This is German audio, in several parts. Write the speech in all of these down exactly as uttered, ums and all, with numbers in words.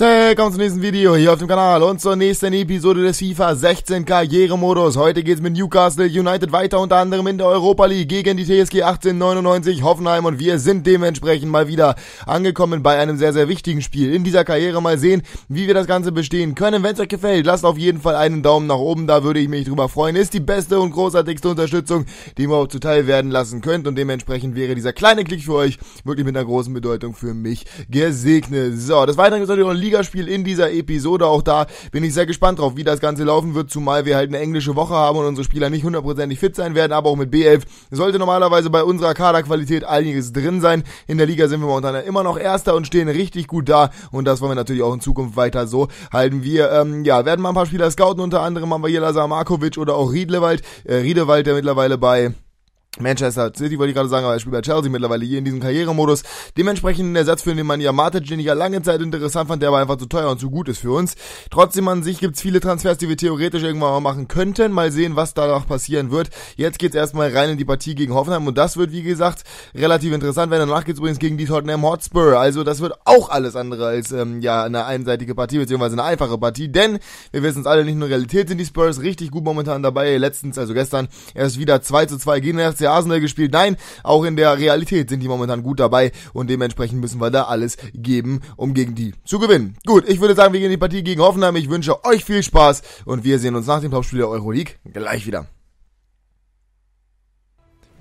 Willkommen zum nächsten Video hier auf dem Kanal und zur nächsten Episode des FIFA sechzehn Karrieremodus. Heute geht's mit Newcastle United weiter, unter anderem in der Europa League gegen die T S G achtzehn neunundneunzig Hoffenheim, und wir sind dementsprechend mal wieder angekommen bei einem sehr, sehr wichtigen Spiel in dieser Karriere. Mal sehen, wie wir das Ganze bestehen können. Wenn es euch gefällt, lasst auf jeden Fall einen Daumen nach oben, da würde ich mich drüber freuen. Ist die beste und großartigste Unterstützung, die ihr überhaupt zuteil werden lassen könnt, und dementsprechend wäre dieser kleine Klick für euch wirklich mit einer großen Bedeutung für mich gesegnet. So, des Weiteren ist natürlich Ligaspiel in dieser Episode, auch da bin ich sehr gespannt drauf, wie das Ganze laufen wird, zumal wir halt eine englische Woche haben und unsere Spieler nicht hundertprozentig fit sein werden, aber auch mit B elf sollte normalerweise bei unserer Kaderqualität einiges drin sein. In der Liga sind wir momentan immer noch Erster und stehen richtig gut da, und das wollen wir natürlich auch in Zukunft weiter so halten. Wir ähm, ja, werden mal ein paar Spieler scouten, unter anderem haben wir hier Lazar Markovic oder auch Riedewald, äh, Riedewald, der mittlerweile bei Manchester City, wollte ich gerade sagen, aber er spielt bei Chelsea mittlerweile hier in diesem Karrieremodus. Dementsprechend ein Ersatz für den Nemanja Matic, den ich ja lange Zeit interessant fand, der aber einfach zu teuer und zu gut ist für uns. Trotzdem an sich gibt's viele Transfers, die wir theoretisch irgendwann mal machen könnten. Mal sehen, was danach passieren wird. Jetzt geht's erstmal rein in die Partie gegen Hoffenheim, und das wird, wie gesagt, relativ interessant werden. Danach geht's übrigens gegen die Tottenham Hotspur. Also das wird auch alles andere als ähm, ja eine einseitige Partie, beziehungsweise eine einfache Partie, denn wir wissen es alle, nicht nur Realität sind die Spurs richtig gut momentan dabei. Letztens, also gestern, erst wieder zwei zu zwei gegen den F C Arsenal gespielt. Nein, auch in der Realität sind die momentan gut dabei, und dementsprechend müssen wir da alles geben, um gegen die zu gewinnen. Gut, ich würde sagen, wir gehen in die Partie gegen Hoffenheim. Ich wünsche euch viel Spaß, und wir sehen uns nach dem Topspiel der Euroleague gleich wieder.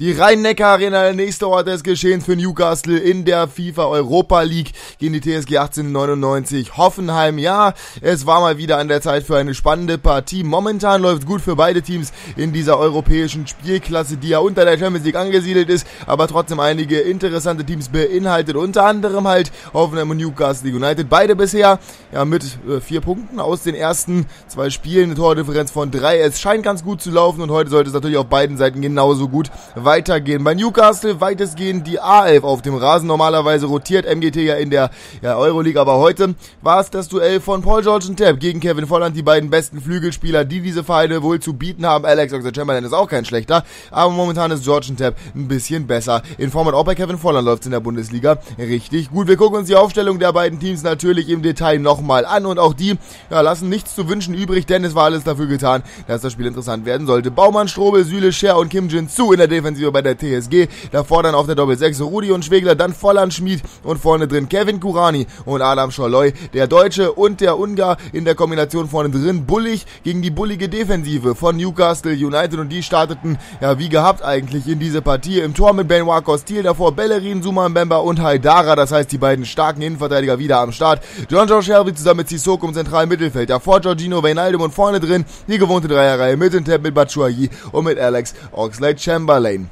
Die Rhein-Neckar-Arena, der nächste Ort des Geschehens für Newcastle in der FIFA Europa League gegen die T S G achtzehn neunundneunzig Hoffenheim. Ja, es war mal wieder an der Zeit für eine spannende Partie. Momentan läuft gut für beide Teams in dieser europäischen Spielklasse, die ja unter der Champions League angesiedelt ist, aber trotzdem einige interessante Teams beinhaltet. Unter anderem halt Hoffenheim und Newcastle United. Beide bisher ja mit äh, vier Punkten aus den ersten zwei Spielen, eine Tordifferenz von drei. Es scheint ganz gut zu laufen, und heute sollte es natürlich auf beiden Seiten genauso gut weitergehen. Bei Newcastle weitestgehend die A elf auf dem Rasen. Normalerweise rotiert M G T ja in der ja, Euroleague, aber heute war es das Duell von Paul Georges-Ntep gegen Kevin Volland, die beiden besten Flügelspieler, die diese Vereine wohl zu bieten haben. Alex Oxlade-Chamberlain ist auch kein schlechter, aber momentan ist Georges-Ntep ein bisschen besser in Form, und auch bei Kevin Volland läuft es in der Bundesliga richtig gut. Wir gucken uns die Aufstellung der beiden Teams natürlich im Detail nochmal an, und auch die ja, lassen nichts zu wünschen übrig, denn es war alles dafür getan, dass das Spiel interessant werden sollte. Baumann, Strobel, Süle, Scher und Kim Jin-su in der Defensive bei der T S G, davor dann auf der Doppel sechs Rudi und Schwegler, dann Volland, Schmid und vorne drin Kevin Kuranyi und Adam Scholloy, der Deutsche und der Ungar in der Kombination vorne drin. Bullig gegen die bullige Defensive von Newcastle United, und die starteten ja wie gehabt eigentlich in diese Partie. Im Tor mit Benoît Costil, davor Bellerín, Zuma Mbemba und Haidara, das heißt die beiden starken Innenverteidiger wieder am Start. John Jo Shelvey zusammen mit Sissoko im zentralen Mittelfeld, davor Jorginho, Wijnaldum und vorne drin die gewohnte Dreierreihe mit Ntep, mit Batshuayi und mit Alex Oxlade-Chamberlain.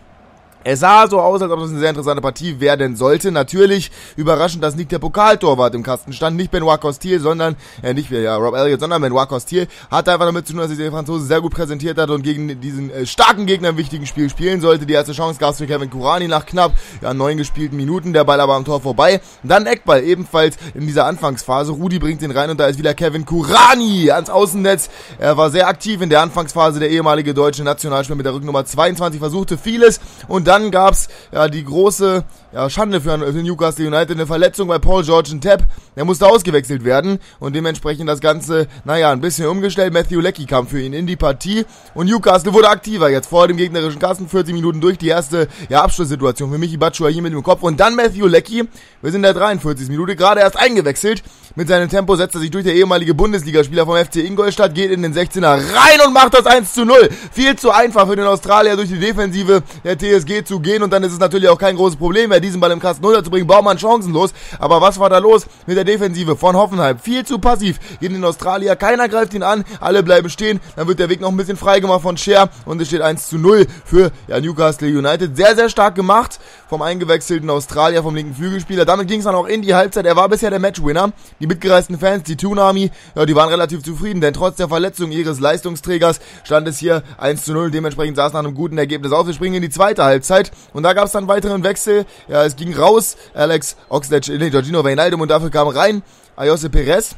Es sah so aus, als ob das eine sehr interessante Partie werden sollte. Natürlich überraschend, dass nicht der Pokaltorwart im Kasten stand. Nicht Benoît Costil, sondern, äh, nicht ja, Rob Elliott, sondern Benoît Costil. Hat einfach damit zu tun, dass sich der Franzose sehr gut präsentiert hat und gegen diesen äh, starken Gegner im wichtigen Spiel spielen sollte. Die erste Chance gab es für Kevin Kuranyi nach knapp ja, neun gespielten Minuten. Der Ball aber am Tor vorbei. Dann Eckball, ebenfalls in dieser Anfangsphase. Rudi bringt ihn rein, und da ist wieder Kevin Kuranyi ans Außennetz. Er war sehr aktiv in der Anfangsphase, der ehemalige deutsche Nationalspieler mit der Rücknummer zweiundzwanzig, versuchte vieles, und dann Dann gab's ja die große ja, Schande für, für Newcastle United, eine Verletzung bei Paul Georges-Ntep. Der musste ausgewechselt werden, und dementsprechend das Ganze, naja, ein bisschen umgestellt. Matthew Leckie kam für ihn in die Partie, und Newcastle wurde aktiver jetzt vor dem gegnerischen Kasten. vierzig Minuten durch, die erste ja, Abschlusssituation für Michi Batshuayi mit dem Kopf, und dann Matthew Leckie. Wir sind in der dreiundvierzigsten Minute, gerade erst eingewechselt. Mit seinem Tempo setzt er sich durch, der ehemalige Bundesligaspieler vom F C Ingolstadt, geht in den sechzehner rein und macht das eins zu null. Viel zu einfach für den Australier, durch die Defensive der T S G zu gehen, und dann ist es natürlich auch kein großes Problem mehr, diesen Ball im Kasten runterzubringen. Baumann chancenlos, aber was war da los mit der Defensive von Hoffenheim? Viel zu passiv gegen den Australier, keiner greift ihn an, alle bleiben stehen, dann wird der Weg noch ein bisschen frei gemacht von Scher, und es steht eins zu null für ja, Newcastle United. Sehr, sehr stark gemacht vom eingewechselten Australier, vom linken Flügelspieler. Damit ging es dann auch in die Halbzeit, er war bisher der Matchwinner. Die mitgereisten Fans, die Toonarmy, ja, die waren relativ zufrieden, denn trotz der Verletzung ihres Leistungsträgers stand es hier eins zu null, dementsprechend sah es nach einem guten Ergebnis auf. Wir springen in die zweite Halbzeit, und da gab es dann einen weiteren Wechsel. Ja, es ging raus Alex Oxlade, nee, Jorginho Wijnaldum, und dafür kam rein Ayoze Pérez.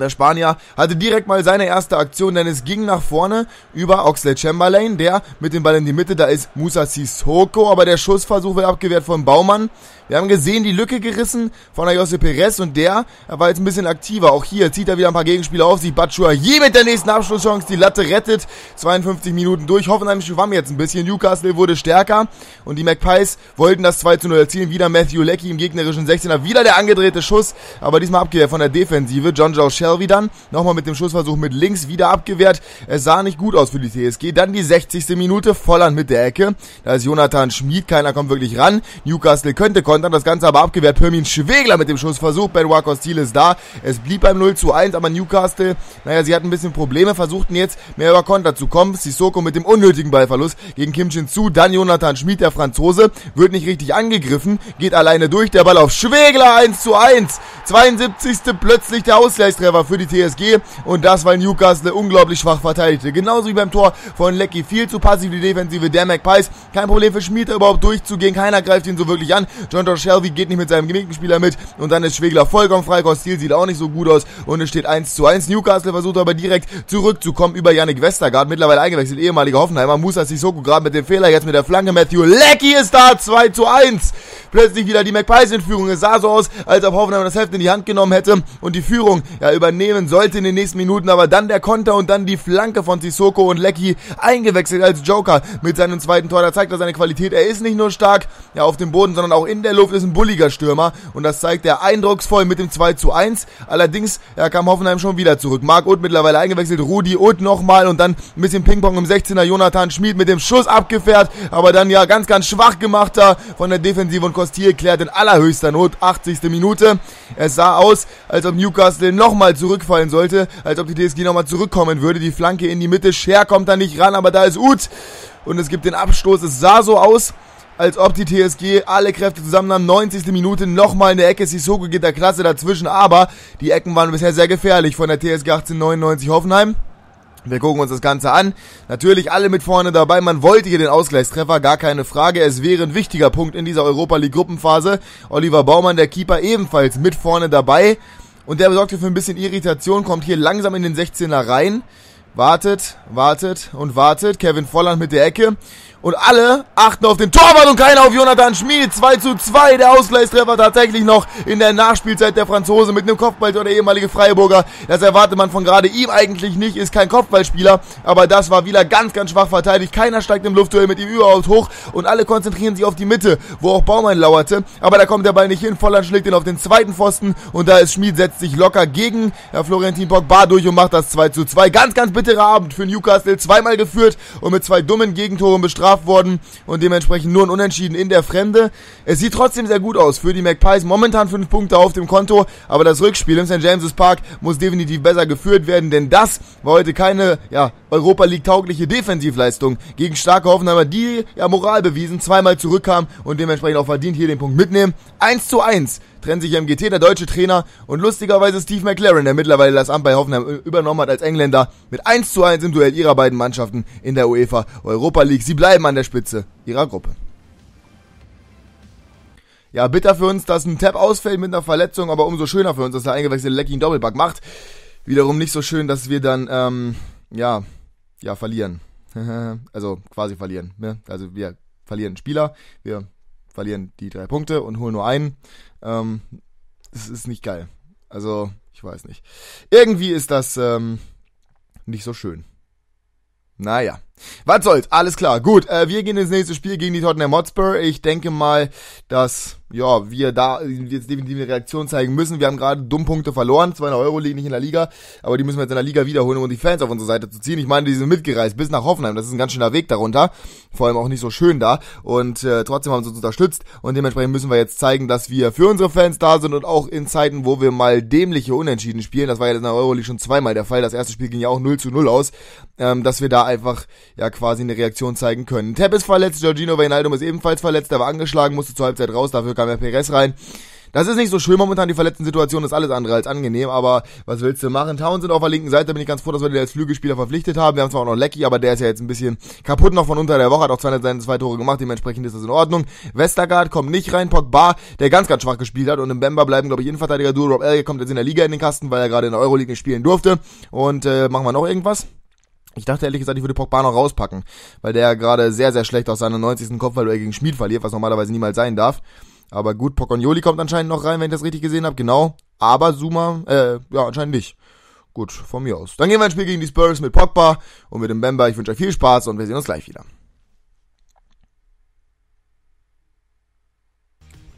Der Spanier hatte direkt mal seine erste Aktion, denn es ging nach vorne über Oxlade-Chamberlain, der mit dem Ball in die Mitte, da ist Moussa Sissoko, aber der Schussversuch wird abgewehrt von Baumann. Wir haben gesehen, die Lücke gerissen von Ayoze Pérez und der, er war jetzt ein bisschen aktiver. Auch hier zieht er wieder ein paar Gegenspieler auf sich. Batshuayi mit der nächsten Abschlusschance, die Latte rettet. zweiundfünfzig Minuten durch, Hoffenheim schwamm jetzt ein bisschen, Newcastle wurde stärker und die Magpies wollten das zwei zu null erzielen. Wieder Matthew Leckie im gegnerischen sechzehner, wieder der angedrehte Schuss, aber diesmal abgewehrt von der Defensive. John Jo Shelvey dann, nochmal mit dem Schussversuch mit links, wieder abgewehrt, es sah nicht gut aus für die T S G, dann die sechzigste Minute, Volland mit der Ecke, da ist Jonathan Schmid, keiner kommt wirklich ran, Newcastle könnte kontern, das Ganze aber abgewehrt, Pirmin Schwegler mit dem Schussversuch, Benoît Costil ist da, es blieb beim null zu eins, aber Newcastle, naja, sie hatten ein bisschen Probleme, versuchten jetzt mehr über Konter zu kommen, Sissoko mit dem unnötigen Ballverlust gegen Kim Jin-su, dann Jonathan Schmid, der Franzose, wird nicht richtig angegriffen, geht alleine durch, der Ball auf Schwegler, eins zu eins, zweiundsiebzigste plötzlich der Ausgleichstreffer für die T S G und das, weil Newcastle unglaublich schwach verteidigte. Genauso wie beim Tor von Leckie, viel zu passiv die Defensive der Magpies. Kein Problem für Schmid, überhaupt durchzugehen, keiner greift ihn so wirklich an. John Jo Shelvey geht nicht mit seinem Gegenspieler mit und dann ist Schwegler vollkommen frei, Costil sieht auch nicht so gut aus und es steht eins zu eins. Newcastle versucht aber direkt zurückzukommen über Yannick Vestergaard, mittlerweile eingewechselt, ehemaliger Hoffenheimer. Moussa Sissoko gerade mit dem Fehler, jetzt mit der Flanke, Matthew Leckie ist da, zwei zu eins. Plötzlich wieder die Magpies in Führung, es sah so aus, als ob Hoffenheim das Heft in die Hand genommen hätte und die Führung, ja, über nehmen sollte in den nächsten Minuten, aber dann der Konter und dann die Flanke von Sissoko und Leckie, eingewechselt als Joker mit seinem zweiten Tor, da zeigt er seine Qualität, er ist nicht nur stark, ja, auf dem Boden, sondern auch in der Luft, ist ein bulliger Stürmer und das zeigt er eindrucksvoll mit dem zwei zu eins, allerdings, ja, kam Hoffenheim schon wieder zurück, Marc Uth mittlerweile eingewechselt, Rudi Uth nochmal und dann ein bisschen Ping-Pong im sechzehner, Jonathan Schmid mit dem Schuss abgefährt, aber dann ja ganz, ganz schwach gemacht da von der Defensive und Costil klärt in allerhöchster Not, achtzigste Minute, es sah aus, als ob Newcastle nochmal zurückfallen sollte, als ob die T S G nochmal zurückkommen würde, die Flanke in die Mitte, Scher kommt da nicht ran, aber da ist Uth und es gibt den Abstoß, es sah so aus, als ob die T S G alle Kräfte zusammennahm, neunzigste Minute, nochmal in der Ecke, Sissoko geht der Klasse dazwischen, aber die Ecken waren bisher sehr gefährlich von der T S G achtzehnhundertneunundneunzig Hoffenheim. Wir gucken uns das Ganze an. Natürlich alle mit vorne dabei. Man wollte hier den Ausgleichstreffer, gar keine Frage. Es wäre ein wichtiger Punkt in dieser Europa League Gruppenphase. Oliver Baumann, der Keeper, ebenfalls mit vorne dabei. Und der sorgte für ein bisschen Irritation, kommt hier langsam in den sechzehner rein. Wartet, wartet und wartet. Kevin Volland mit der Ecke. Und alle achten auf den Torwart und keiner auf Jonathan Schmid. zwei zu zwei, der Ausgleichstreffer tatsächlich noch in der Nachspielzeit, der Franzose mit einem Kopfball, der ehemalige Freiburger. Das erwartet man von gerade ihm eigentlich nicht, ist kein Kopfballspieler. Aber das war wieder ganz, ganz schwach verteidigt. Keiner steigt im Luftduell mit ihm überhaupt hoch. Und alle konzentrieren sich auf die Mitte, wo auch Baumann lauerte. Aber da kommt der Ball nicht hin. Volland schlägt ihn auf den zweiten Pfosten. Und da ist Schmid, setzt sich locker gegen Florentin Pogba durch und macht das zwei zu zwei. Ganz, ganz bitter. Abend für Newcastle, zweimal geführt und mit zwei dummen Gegentoren bestraft worden und dementsprechend nur ein Unentschieden in der Fremde. Es sieht trotzdem sehr gut aus für die Magpies, momentan fünf Punkte auf dem Konto, aber das Rückspiel im Sankt James's Park muss definitiv besser geführt werden, denn das war heute keine, ja, Europa League taugliche Defensivleistung gegen starke Hoffenheimer, die ja Moral bewiesen, zweimal zurückkamen und dementsprechend auch verdient hier den Punkt mitnehmen. eins zu eins. Trennt sich M G T, der deutsche Trainer, und lustigerweise Steve McLaren, der mittlerweile das Amt bei Hoffenheim übernommen hat als Engländer, mit eins zu eins im Duell ihrer beiden Mannschaften in der UEFA Europa League. Sie bleiben an der Spitze ihrer Gruppe. Ja, bitter für uns, dass ein Tab ausfällt mit einer Verletzung, aber umso schöner für uns, dass der eingewechselte Leckie einen Doppelpack macht. Wiederum nicht so schön, dass wir dann, ähm, ja, ja, verlieren. Also quasi verlieren, ne? Also wir verlieren Spieler, wir verlieren die drei Punkte und holen nur einen. Ähm, das ist nicht geil. Also, ich weiß nicht. Irgendwie ist das ähm, nicht so schön. Naja. Was soll's? Alles klar. Gut, äh, wir gehen ins nächste Spiel gegen die Tottenham Hotspur. Ich denke mal, dass ja wir da jetzt definitiv eine Reaktion zeigen müssen. Wir haben gerade Dummpunkte verloren. Zwar in der Euro League, nicht in der Liga. Aber die müssen wir jetzt in der Liga wiederholen, um die Fans auf unsere Seite zu ziehen. Ich meine, die sind mitgereist bis nach Hoffenheim. Das ist ein ganz schöner Weg darunter. Vor allem auch nicht so schön da. Und äh, trotzdem haben sie uns unterstützt. Und dementsprechend müssen wir jetzt zeigen, dass wir für unsere Fans da sind. Und auch in Zeiten, wo wir mal dämliche Unentschieden spielen. Das war ja in der Euro League schon zweimal der Fall. Das erste Spiel ging ja auch null zu null aus. Ähm, dass wir da einfach ja quasi eine Reaktion zeigen können. Ntep ist verletzt, Jorginho Wijnaldum ist ebenfalls verletzt, er war angeschlagen, musste zur Halbzeit raus, dafür kam er Perez rein. Das ist nicht so schön momentan, die verletzten Situation ist alles andere als angenehm, aber was willst du machen? Townsend auf der linken Seite, bin ich ganz froh, dass wir den als Flügelspieler verpflichtet haben. Wir haben zwar auch noch Leckie, aber der ist ja jetzt ein bisschen kaputt noch von unter der Woche, hat auch seine zwei Tore gemacht, dementsprechend ist das in Ordnung. Vestergaard kommt nicht rein, Pogba, der ganz, ganz schwach gespielt hat, und im Bemba bleiben, glaube ich, Innenverteidiger-Duo. Rob Elliott kommt jetzt in der Liga in den Kasten, weil er gerade in der Euroleague nicht spielen durfte. Und äh, machen wir noch irgendwas? Ich dachte ehrlich gesagt, ich würde Pogba noch rauspacken, weil der gerade sehr, sehr schlecht aus seiner neunzigsten Kopfballduell gegen Schmid verliert, was normalerweise niemals sein darf. Aber gut, Pocagnoli kommt anscheinend noch rein, wenn ich das richtig gesehen habe, genau. Aber Zuma, äh, ja, anscheinend nicht. Gut, von mir aus. Dann gehen wir ins Spiel gegen die Spurs mit Pogba und mit dem Bemba. Ich wünsche euch viel Spaß und wir sehen uns gleich wieder.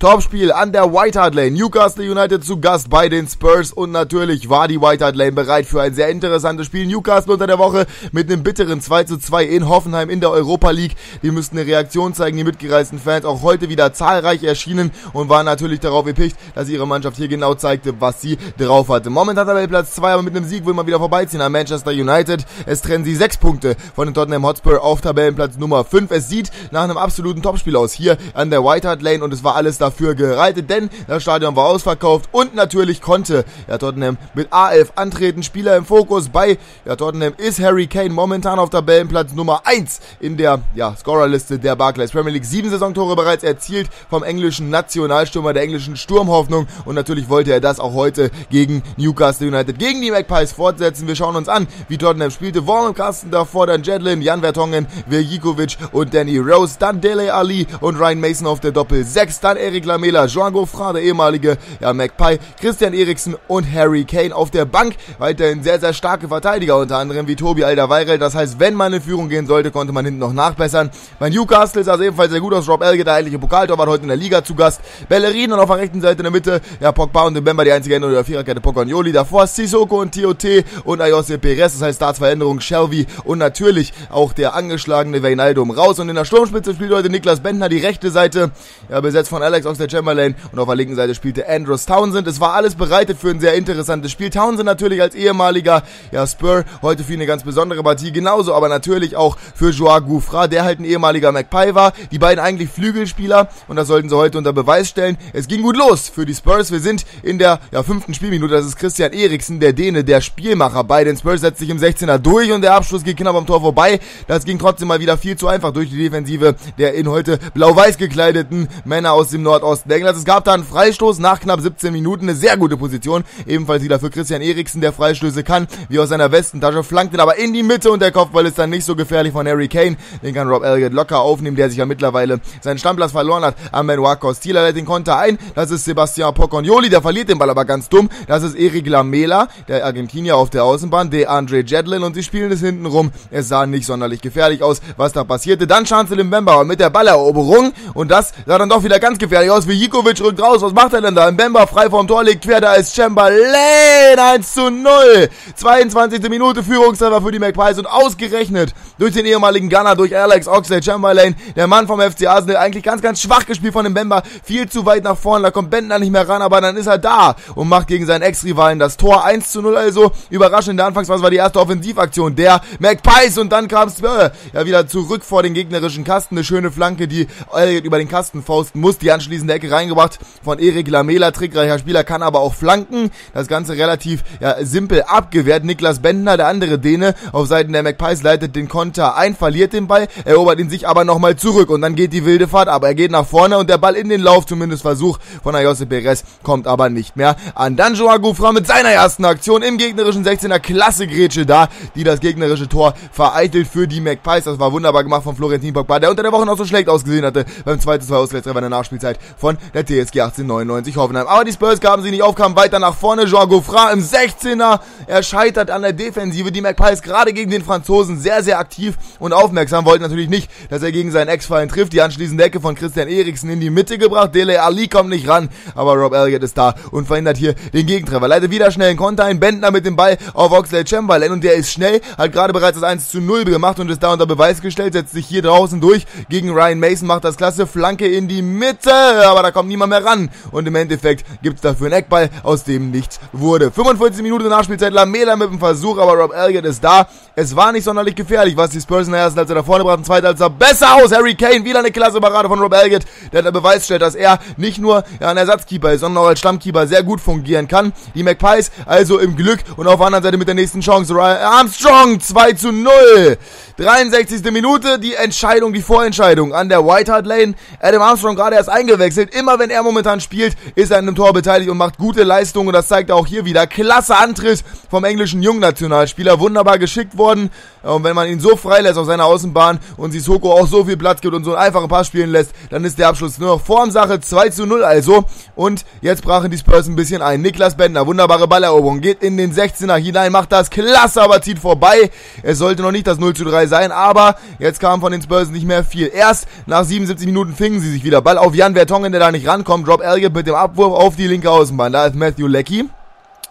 Topspiel an der White Hart Lane. Newcastle United zu Gast bei den Spurs und natürlich war die White Hart Lane bereit für ein sehr interessantes Spiel. Newcastle unter der Woche mit einem bitteren zwei zu zwei in Hoffenheim in der Europa League. Die müssten eine Reaktion zeigen, die mitgereisten Fans auch heute wieder zahlreich erschienen und waren natürlich darauf erpicht, dass ihre Mannschaft hier genau zeigte, was sie drauf hatte. Momentan Tabellenplatz zwei, aber mit einem Sieg will man wieder vorbeiziehen an Manchester United. Es trennen sie sechs Punkte von den Tottenham Hotspur auf Tabellenplatz Nummer fünf. Es sieht nach einem absoluten Topspiel aus hier an der White Hart Lane und es war alles da dafür gereitet, denn das Stadion war ausverkauft und natürlich konnte ja, Tottenham mit A elf antreten. Spieler im Fokus bei ja, Tottenham ist Harry Kane, momentan auf Tabellenplatz Nummer eins in der ja, Scorerliste der Barclays Premier League. Sieben Saisontore bereits erzielt vom englischen Nationalstürmer, der englischen Sturmhoffnung, und natürlich wollte er das auch heute gegen Newcastle United, gegen die Magpies fortsetzen. Wir schauen uns an, wie Tottenham spielte. Vaughan im Kasten, davor dann Jedlin, Jan Vertonghen, Veljkovic und Danny Rose, dann Dele Alli und Ryan Mason auf der Doppel sechs, dann Erik Lamela, Jean Gouffran, der ehemalige ja, Magpie, Christian Eriksen und Harry Kane auf der Bank. Weiterhin sehr, sehr starke Verteidiger, unter anderem wie Tobi Alderweireld. Das heißt, wenn man in Führung gehen sollte, konnte man hinten noch nachbessern. Bei Newcastle sah es ebenfalls sehr gut aus. Rob Elliott, der eigentliche Pokaltorwart, heute in der Liga zu Gast. Bellerín und auf der rechten Seite in der Mitte, ja, Pogba und Mbemba, die einzige Änderung der Viererkette, Pocagnoli. Davor Sissoko und T O T und Ayoze Pérez, das heißt, da zwei Änderungen, Shelvey und natürlich auch der angeschlagene Wijnaldum raus. Und in der Sturmspitze spielt heute Niklas Bendtner, die rechte Seite, ja, besetzt von Alex Oxlade-Chamberlain, und auf der linken Seite spielte Andros Townsend. Es war alles bereitet für ein sehr interessantes Spiel. Townsend natürlich als ehemaliger ja, Spur, heute für eine ganz besondere Partie, genauso aber natürlich auch für João Gouffra, der halt ein ehemaliger Magpie war. Die beiden eigentlich Flügelspieler und das sollten sie heute unter Beweis stellen. Es ging gut los für die Spurs. Wir sind in der ja, fünften Spielminute. Das ist Christian Eriksen, der Däne, der Spielmacher bei den Spurs, setzt sich im sechzehner durch und der Abschluss geht knapp am Tor vorbei. Das ging trotzdem mal wieder viel zu einfach durch die Defensive der in heute blau-weiß gekleideten Männer aus dem Nordosten Englands. Es gab da einen Freistoß nach knapp siebzehn Minuten, eine sehr gute Position, ebenfalls wieder für Christian Eriksen, der Freistöße kann, wie aus seiner Westentasche, flankt ihn aber in die Mitte und der Kopfball ist dann nicht so gefährlich von Harry Kane. Den kann Rob Elliott locker aufnehmen, der sich ja mittlerweile seinen Stammplatz verloren hat. Am Benoît Costil lädt den Konter ein, das ist Sebastian Pocagnoli, der verliert den Ball aber ganz dumm, das ist Erik Lamela, der Argentinier auf der Außenbahn, DeAndre Jedlin, und sie spielen es hinten rum. Es sah nicht sonderlich gefährlich aus, was da passierte. Dann Chancel Mbemba mit der Balleroberung und das sah dann doch wieder ganz gefährlich aus. Veljkovic rückt raus, was macht er denn da? Mbemba frei vorm Tor, legt quer, da ist Chamberlain, eins zu null, zweiundzwanzigste Minute, Führungstreffer für die Magpies und ausgerechnet durch den ehemaligen Gunner, durch Alex Oxlade-Chamberlain, der Mann vom F C Arsenal, eigentlich ganz, ganz schwach gespielt von Mbemba, viel zu weit nach vorne, da kommt Bendtner nicht mehr ran, aber dann ist er da und macht gegen seinen Ex-Rivalen das Tor, eins zu null also, überraschend in der Anfangsphase war die erste Offensivaktion der Magpies und dann kam es äh, ja wieder zurück vor den gegnerischen Kasten, eine schöne Flanke, die Elliott über den Kasten fausten muss, die anschließend der Ecke reingebracht von Erik Lamela, trickreicher Spieler, kann aber auch flanken. Das Ganze relativ ja, simpel abgewehrt. Niklas Bendtner, der andere Däne, auf Seiten der Magpies, leitet den Konter ein, verliert den Ball, erobert ihn sich aber nochmal zurück und dann geht die wilde Fahrt ab. Er geht nach vorne und der Ball in den Lauf, zumindest Versuch von Ayoze Pérez, kommt aber nicht mehr an. Dann João Gouffran mit seiner ersten Aktion im gegnerischen sechzehner, klasse Grätsche da, die das gegnerische Tor vereitelt für die Magpies. Das war wunderbar gemacht von Florentin Pogba, der unter der Woche noch so schlecht ausgesehen hatte beim zwei zu zwei Ausgleichstreffer in der Nachspielzeit von der T S G achtzehnhundertneunundneunzig Hoffenheim. Aber die Spurs gaben sie nicht auf, kamen weiter nach vorne. Jean Gouffran im sechzehner, er scheitert an der Defensive. Die Magpies gerade gegen den Franzosen sehr, sehr aktiv und aufmerksam, wollten natürlich nicht, dass er gegen seinen Ex-Verein trifft. Die anschließende Ecke von Christian Eriksen in die Mitte gebracht. Dele Alli kommt nicht ran, aber Rob Elliott ist da und verhindert hier den Gegentreffer. Leitet wieder schnell einen Konter ein, Bendtner mit dem Ball auf Oxlade-Chamberlain und der ist schnell, hat gerade bereits das eins zu null gemacht und ist da unter Beweis gestellt, setzt sich hier draußen durch gegen Ryan Mason, macht das klasse, Flanke in die Mitte. aber da kommt niemand mehr ran. Und im Endeffekt gibt es dafür einen Eckball, aus dem nichts wurde. fünfundvierzig Minuten Nachspielzeit, Lamela mit dem Versuch, aber Rob Elliott ist da. Es war nicht sonderlich gefährlich, was die Spurs in der ersten Halbzeit da vorne brachten, zweite Halbzeit besser aus. Harry Kane, wieder eine klasse Parade von Rob Elliott, der der Beweis stellt, dass er nicht nur ja, ein Ersatzkeeper ist, sondern auch als Stammkeeper sehr gut fungieren kann. Die McPies also im Glück und auf der anderen Seite mit der nächsten Chance. Armstrong, zwei zu null. dreiundsechzigste Minute, die Entscheidung, die Vorentscheidung an der White Hart Lane. Adam Armstrong gerade erst eingewechselt. Immer wenn er momentan spielt, ist er an einem Tor beteiligt und macht gute Leistungen. Und das zeigt er auch hier wieder. Klasse Antritt vom englischen Jungnationalspieler. Wunderbar geschickt worden. Und wenn man ihn so freilässt auf seiner Außenbahn und Sissoko auch so viel Platz gibt und so einen einfachen Pass spielen lässt, dann ist der Abschluss nur noch Formsache. zwei zu null also. Und jetzt brachen die Spurs ein bisschen ein. Niklas Bendtner, wunderbare Balleroberung. Geht in den sechzehner hinein, macht das klasse, aber zieht vorbei. Es sollte noch nicht das null zu drei sein, aber jetzt kam von den Spurs nicht mehr viel. Erst nach siebenundsiebzig Minuten fingen sie sich wieder. Ball auf Jan Vertonghen, der da nicht rankommt. Rob Elliott mit dem Abwurf auf die linke Außenbahn. Da ist Matthew Leckie.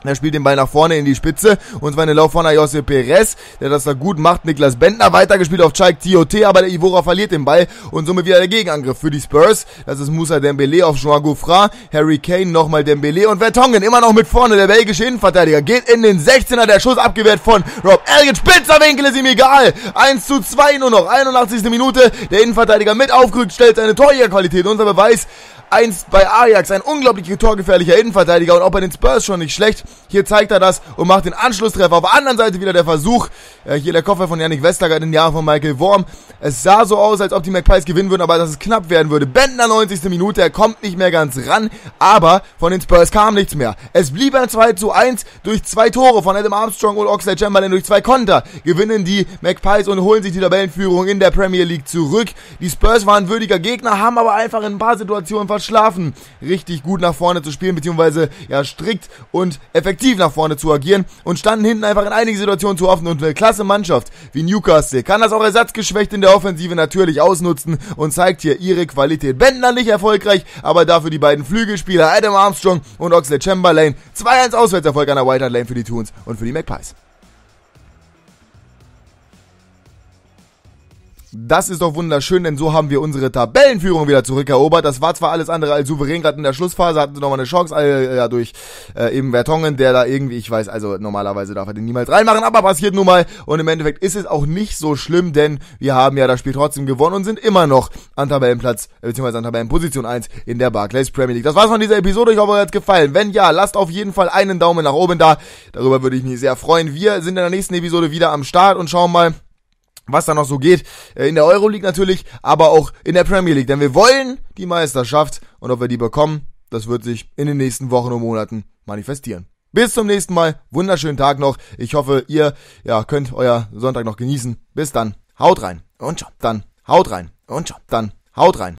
Er spielt den Ball nach vorne in die Spitze. Und zwar eine Lauf von Ayoze Pérez, der das da gut macht. Niklas Bendtner weitergespielt auf Chaik Tioté, aber der Ivora verliert den Ball. Und somit wieder der Gegenangriff für die Spurs. Das ist Moussa Dembélé auf Jean Gouffran. Harry Kane nochmal Dembélé. Und Vertonghen immer noch mit vorne. Der belgische Innenverteidiger geht in den sechzehner. Der Schuss abgewehrt von Rob Elliott. Spitzer Winkel ist ihm egal. eins zu zwei nur noch. einundachtzigste Minute. Der Innenverteidiger mit aufgerückt, stellt seine Torjägerqualität. Unser Beweis. Einst bei Ajax, ein unglaublich torgefährlicher Innenverteidiger und auch bei den Spurs schon nicht schlecht. Hier zeigt er das und macht den Anschlusstreffer. Auf der anderen Seite wieder der Versuch. Äh, hier der Koffer von Yannick Vestergaard in den Jahren von Michael Worm. Es sah so aus, als ob die McPies gewinnen würden, aber dass es knapp werden würde. Bendtner, neunzigste Minute, er kommt nicht mehr ganz ran, aber von den Spurs kam nichts mehr. Es blieb ein zwei zu eins durch zwei Tore von Adam Armstrong und Oxlade-Chamberlain durch zwei Konter. Gewinnen die McPies und holen sich die Tabellenführung in der Premier League zurück. Die Spurs waren würdiger Gegner, haben aber einfach in ein paar Situationen schlafen, richtig gut nach vorne zu spielen, beziehungsweise ja strikt und effektiv nach vorne zu agieren und standen hinten einfach in einigen Situationen zu offen und eine klasse Mannschaft wie Newcastle kann das auch ersatzgeschwächt in der Offensive natürlich ausnutzen und zeigt hier ihre Qualität. Bendtner nicht erfolgreich, aber dafür die beiden Flügelspieler Adam Armstrong und Oxlade-Chamberlain. zwei eins Auswärtserfolg an der White Hart Lane für die Toons und für die McPies. Das ist doch wunderschön, denn so haben wir unsere Tabellenführung wieder zurückerobert. Das war zwar alles andere als souverän, gerade in der Schlussphase hatten sie nochmal eine Chance, äh, ja, durch äh, eben Vertonghen, der da irgendwie, ich weiß, also normalerweise darf er den niemals reinmachen, aber passiert nun mal. Und im Endeffekt ist es auch nicht so schlimm, denn wir haben ja das Spiel trotzdem gewonnen und sind immer noch an Tabellenplatz, beziehungsweise an Tabellenposition eins in der Barclays Premier League. Das war's von dieser Episode, ich hoffe, euch hat's gefallen. Wenn ja, lasst auf jeden Fall einen Daumen nach oben da, darüber würde ich mich sehr freuen. Wir sind in der nächsten Episode wieder am Start und schauen mal, was da noch so geht, in der Euroleague natürlich, aber auch in der Premier League, denn wir wollen die Meisterschaft und ob wir die bekommen, das wird sich in den nächsten Wochen und Monaten manifestieren. Bis zum nächsten Mal, wunderschönen Tag noch, ich hoffe, ihr ja, könnt euer Sonntag noch genießen, bis dann, haut rein und ciao, dann haut rein und ciao, dann haut rein.